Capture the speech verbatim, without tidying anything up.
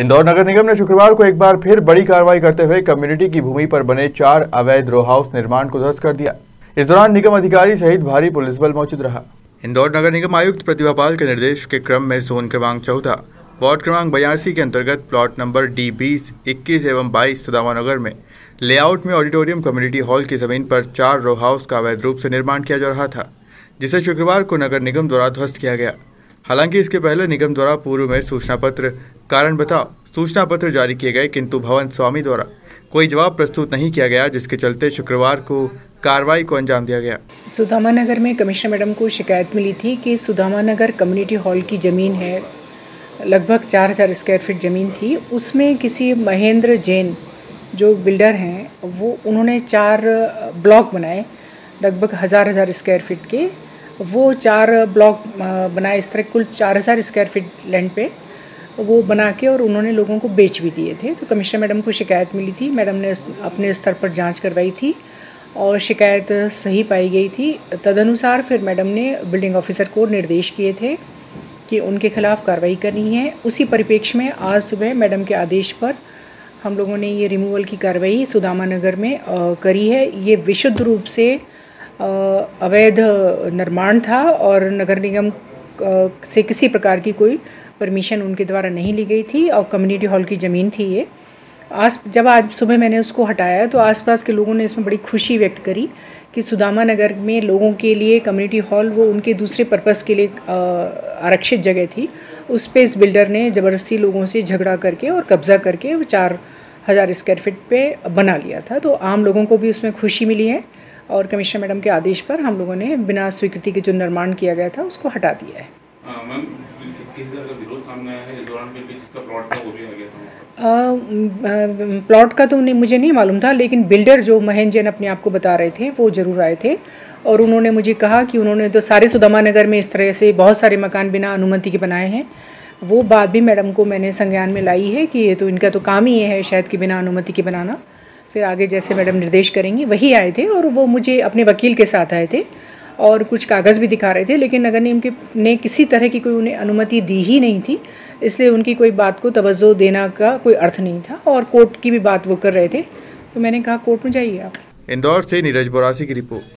इंदौर नगर निगम ने शुक्रवार को एक बार फिर बड़ी कार्रवाई करते हुए कम्युनिटी की भूमि पर बने चार अवैध रो हाउस निर्माण को ध्वस्त कर दिया। इस दौरान निगम अधिकारी सहित भारी पुलिस बल मौजूद रहा। इंदौर नगर निगम आयुक्त प्रतिभा पाल के निर्देश के क्रम में जोन क्रमांक चौदह वार्ड क्रमांक बयासी के अंतर्गत प्लॉट नंबर डी बीस इक्कीस एवं बाईस सुदामा नगर में लेआउट में ऑडिटोरियम कम्युनिटी हॉल की जमीन पर चार रो हाउस का अवैध रूप से निर्माण किया जा रहा था, जिसे शुक्रवार को नगर निगम द्वारा ध्वस्त किया गया। हालांकि इसके पहले निगम द्वारा पूर्व में सूचना पत्र कारण बताओ सूचना पत्र जारी किए गए, किंतु भवन स्वामी द्वारा कोई जवाब प्रस्तुत नहीं किया गया, जिसके चलते शुक्रवार को कार्रवाई को अंजाम दिया गया। सुदामा नगर में कमिश्नर मैडम को शिकायत मिली थी कि सुदामा नगर कम्युनिटी हॉल की ज़मीन है, लगभग चार हज़ार स्क्वायर फीट ज़मीन थी, उसमें किसी महेंद्र जैन जो बिल्डर हैं वो उन्होंने चार ब्लॉक बनाए लगभग हज़ार हज़ार स्क्वायर फीट के, वो चार ब्लॉक बनाए इस तरह कुल चार हज़ार स्क्वायर फीट लैंड पे वो बना के और उन्होंने लोगों को बेच भी दिए थे। तो कमिश्नर मैडम को शिकायत मिली थी, मैडम ने अपने स्तर पर जांच करवाई थी और शिकायत सही पाई गई थी। तदनुसार फिर मैडम ने बिल्डिंग ऑफिसर को निर्देश किए थे कि उनके खिलाफ कार्रवाई करनी है। उसी परिप्रेक्ष्य में आज सुबह मैडम के आदेश पर हम लोगों ने ये रिमूवल की कार्रवाई सुदामा नगर में करी है। ये विशुद्ध रूप से अवैध निर्माण था और नगर निगम से किसी प्रकार की कोई परमिशन उनके द्वारा नहीं ली गई थी और कम्युनिटी हॉल की ज़मीन थी ये। आस जब आज सुबह मैंने उसको हटाया तो आसपास के लोगों ने इसमें बड़ी खुशी व्यक्त करी कि सुदामा नगर में लोगों के लिए कम्युनिटी हॉल वो उनके दूसरे पर्पस के लिए आरक्षित जगह थी, उस पर इस बिल्डर ने ज़बरदस्ती लोगों से झगड़ा करके और कब्ज़ा करके वो चार हज़ार स्क्वायर फीट पर बना लिया था। तो आम लोगों को भी उसमें खुशी मिली है और कमिश्नर मैडम के आदेश पर हम लोगों ने बिना स्वीकृति के जो निर्माण किया गया था उसको हटा दिया है। प्लॉट का तो मुझे नहीं मालूम था, लेकिन बिल्डर जो महेंद्र जैन अपने आप को बता रहे थे वो जरूर आए थे और उन्होंने मुझे कहा कि उन्होंने तो सारे सुदामा नगर में इस तरह से बहुत सारे मकान बिना अनुमति के बनाए हैं। वो बात भी मैडम को मैंने संज्ञान में लाई है कि ये तो इनका तो काम ही है शायद कि बिना अनुमति के बनाना। फिर आगे जैसे मैडम निर्देश करेंगी वही आए थे और वो मुझे अपने वकील के साथ आए थे और कुछ कागज़ भी दिखा रहे थे, लेकिन नगर निगम के ने किसी तरह की कोई उन्हें अनुमति दी ही नहीं थी, इसलिए उनकी कोई बात को तवज्जो देना का कोई अर्थ नहीं था और कोर्ट की भी बात वो कर रहे थे, तो मैंने कहा कोर्ट में जाइए आप। इंदौर से नीरज बोरासी की रिपोर्ट।